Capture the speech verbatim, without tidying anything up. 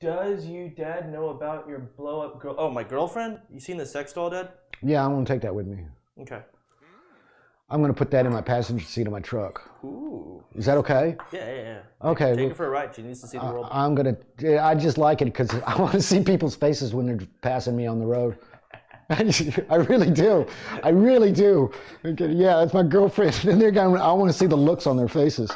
Does you dad know about your blow up girl? Oh, my girlfriend? You seen the sex doll, Dad? Yeah, I'm gonna take that with me. Okay. I'm gonna put that in my passenger seat of my truck. Ooh. Is that okay? Yeah, yeah, yeah. Okay. Take well, her for a ride. She needs to see the world. I'm gonna. I just like it because I want to see people's faces when they're passing me on the road. I really do. I really do. Yeah, that's my girlfriend, and they're going. I want to see the looks on their faces.